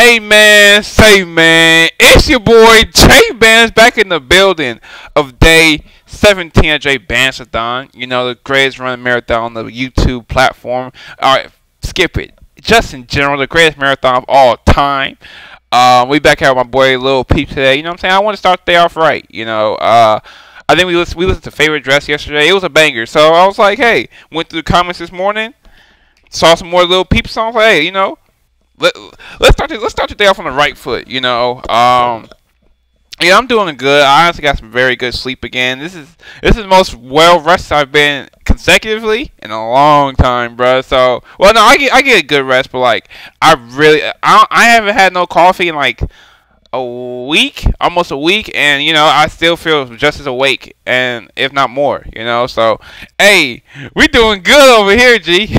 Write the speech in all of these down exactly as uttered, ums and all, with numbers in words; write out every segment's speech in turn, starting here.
Hey man, say man, it's your boy J-Banz back in the building of day seventeen of J-Banzathon. You know, the greatest run marathon on the YouTube platform. Alright, skip it. Just in general, the greatest marathon of all time. Um, we back here with my boy Lil Peep today. You know what I'm saying? I want to start the day off right. You know, uh, I think we listened, we listened to Favorite Dress yesterday. It was a banger. So I was like, hey, went through the comments this morning, saw some more Lil Peep songs. Hey, you know. Let, let's start. Let's start your day off on the right foot. You know, um, yeah, I'm doing good. I honestly got some very good sleep again. This is this is the most well rested I've been consecutively in a long time, bro. So, well, no, I get I get a good rest, but like, I really, I I haven't had no coffee in like a week, almost a week, and you know, I still feel just as awake, and if not more, you know. So, hey, we doing good over here, G.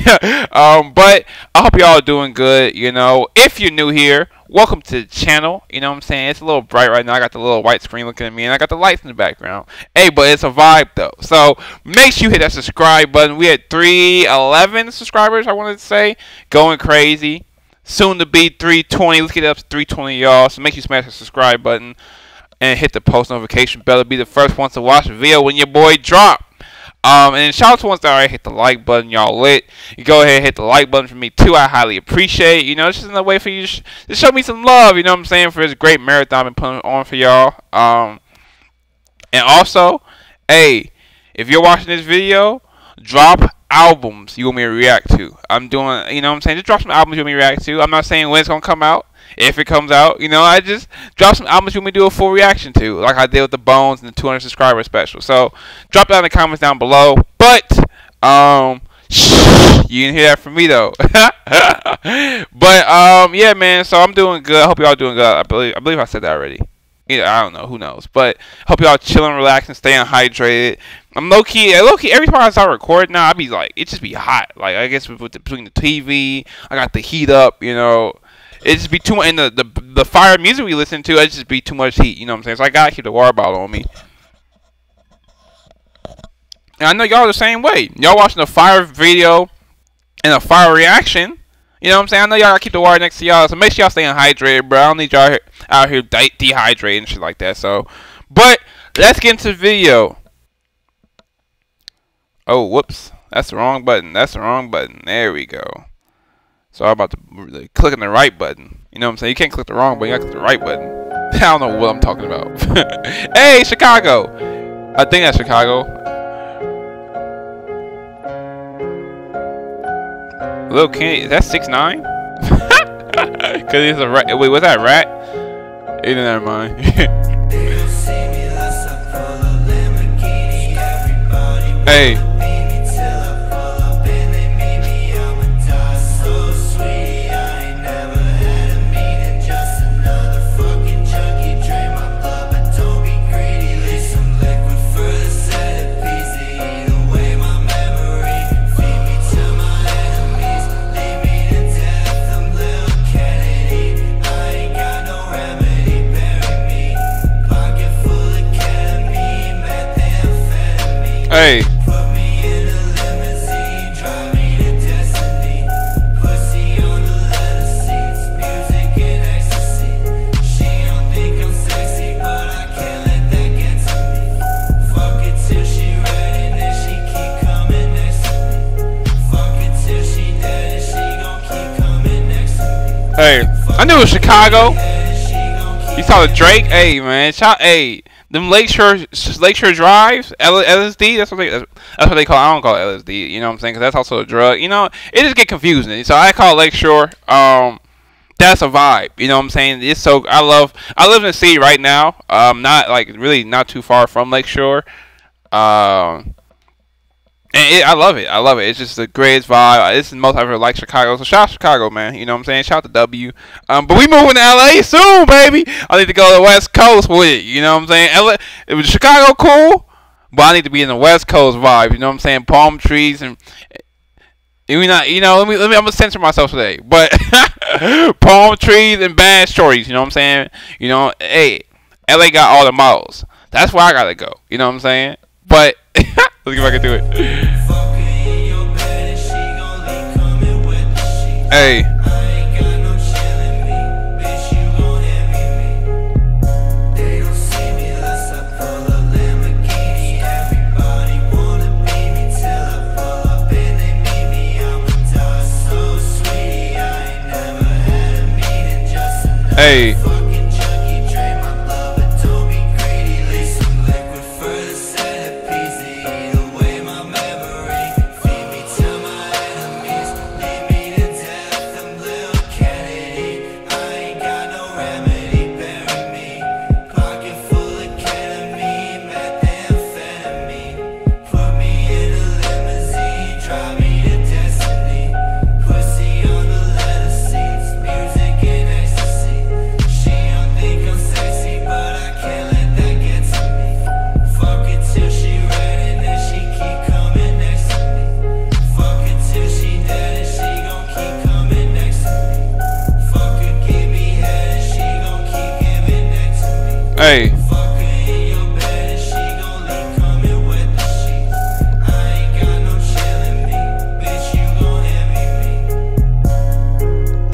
um, but I hope y'all are doing good, you know. If you're new here, welcome to the channel. You know what I'm saying? It's a little bright right now. I got the little white screen looking at me, and I got the lights in the background. Hey, but it's a vibe though. So make sure you hit that subscribe button. We had three eleven subscribers, I wanted to say, going crazy. Soon to be three twenty. Let's get up to three twenty, y'all. So make sure you smash the subscribe button and hit the post notification bell to be the first ones to watch the video when your boy drop. Um, and shout out to ones that already hit the like button. Y'all lit. You go ahead and hit the like button for me too. I highly appreciate it. You know, it's just another way for you to sh just show me some love. You know what I'm saying? For this great marathon I've been putting on for y'all. Um, and also, hey, if you're watching this video, drop albums you want me to react to. I'm doing, you know what I'm saying, just drop some albums you want me to react to. I'm not saying when it's going to come out, if it comes out, you know, I just drop some albums you want me to do a full reaction to, like I did with the Bones and the two hundred subscriber special. So, drop that in the comments down below, but, um, you didn't hear that from me, though. But, um, yeah, man, so I'm doing good. I hope y'all doing good. I believe, I believe I said that already. Either, I don't know, who knows, but hope y'all chilling, relaxing, staying hydrated. I'm low key, low key. Every time I start recording now, I be like, it just be hot. Like I guess with the, between the T V, I got the heat up. You know, it just be too much. And the, the the fire music we listen to, it just be too much heat. You know what I'm saying? So I gotta keep the water bottle on me. And I know y'all the same way. Y'all watching a fire video and a fire reaction. You know what I'm saying? I know y'all gotta keep the water next to y'all, so make sure y'all staying hydrated, bro. I don't need y'all out here de dehydrating and shit like that. So, but let's get into the video. Oh, whoops. That's the wrong button. That's the wrong button. There we go. So I'm about to like, click on the right button. You know what I'm saying? You can't click the wrong button. You gotta click the right button. I don't know what I'm talking about. Hey, Chicago. I think that's Chicago. Lil Kenny, is that six nine? Cause he's a rat. Wait, was that a rat? It didn't never mind. Hey. Hey. Put me in a limousine, drive me to destiny. Pussy on the leather seats, music and ecstasy. She don't think I'm sexy, but I can't let that get to me. Fuck it till she ready, and then she keep coming next to me. Fuck it till she dead, and she gon' keep coming next to me. Hey, I knew it was Chicago. You saw the Drake? Hey, man. Hey. Them Lakeshore, Lakeshore drives, L S D, that's what they, that's what they call. I don't call it L S D, you know what I'm saying? Because that's also a drug. You know, it just get confusing. So I call it Lakeshore. Um, that's a vibe. You know what I'm saying? It's so I love. I live in the city right now. Um, not like really not too far from Lakeshore. Um, and it, I love it. I love it. It's just the greatest vibe. It's the most I've ever liked Chicago. So shout out Chicago, man. You know what I'm saying? Shout out to W. Um, but we moving to L A soon, baby. I need to go to the West Coast with it. You know what I'm saying? L A, it was Chicago cool, but I need to be in the West Coast vibe. You know what I'm saying? Palm trees and we not. You know, let me let me. I'm gonna censor myself today, but palm trees and bad stories. You know what I'm saying? You know, hey, L A got all the models. That's where I gotta go. You know what I'm saying? But let's see if I can do it. Hey. Hey.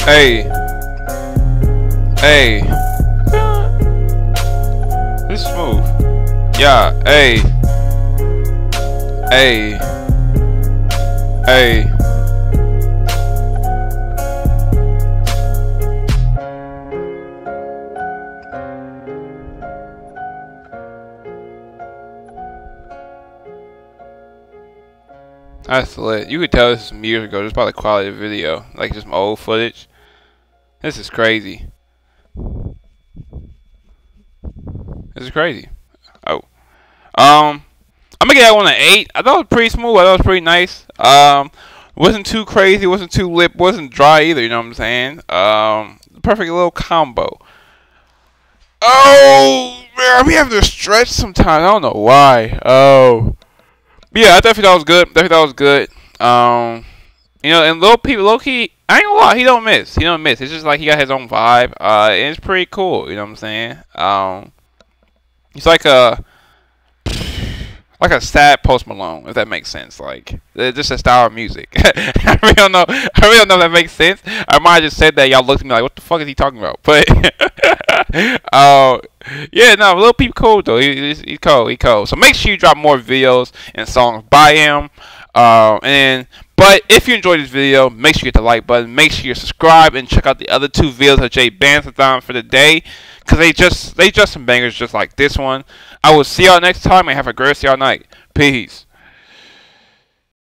Hey. Hey. Hey. It's smooth. Yeah. Hey. Hey. Hey. That's lit. You could tell this is some years ago just by the quality of the video. Like just some old footage. This is crazy. This is crazy. Oh. Um I'm gonna give that one an eight. I thought it was pretty smooth, I thought it was pretty nice. Um wasn't too crazy, wasn't too lip, wasn't dry either, you know what I'm saying? Um perfect little combo. Oh man, we have to stretch sometimes. I don't know why. Oh, yeah, I definitely thought it was good. Definitely thought it was good. Um, you know, and Lil Peep, low key, I ain't gonna lie, he don't miss. He don't miss. It's just like he got his own vibe. Uh, and it's pretty cool. You know what I'm saying? Um, it's like a like a sad Post Malone, if that makes sense. Like just a style of music. I really don't know. I really don't know if that makes sense. I might have just said that. Y'all looked at me like, what the fuck is he talking about? But uh, yeah, no, Lil Peep cool though. He, he, he cool, he cool. So make sure you drop more videos and songs by him. Uh, and but if you enjoyed this video, make sure you hit the like button. Make sure you subscribe and check out the other two videos of J-Banzathon for the day, cause they just they just some bangers just like this one. I will see y'all next time and have a great y'all night. Peace.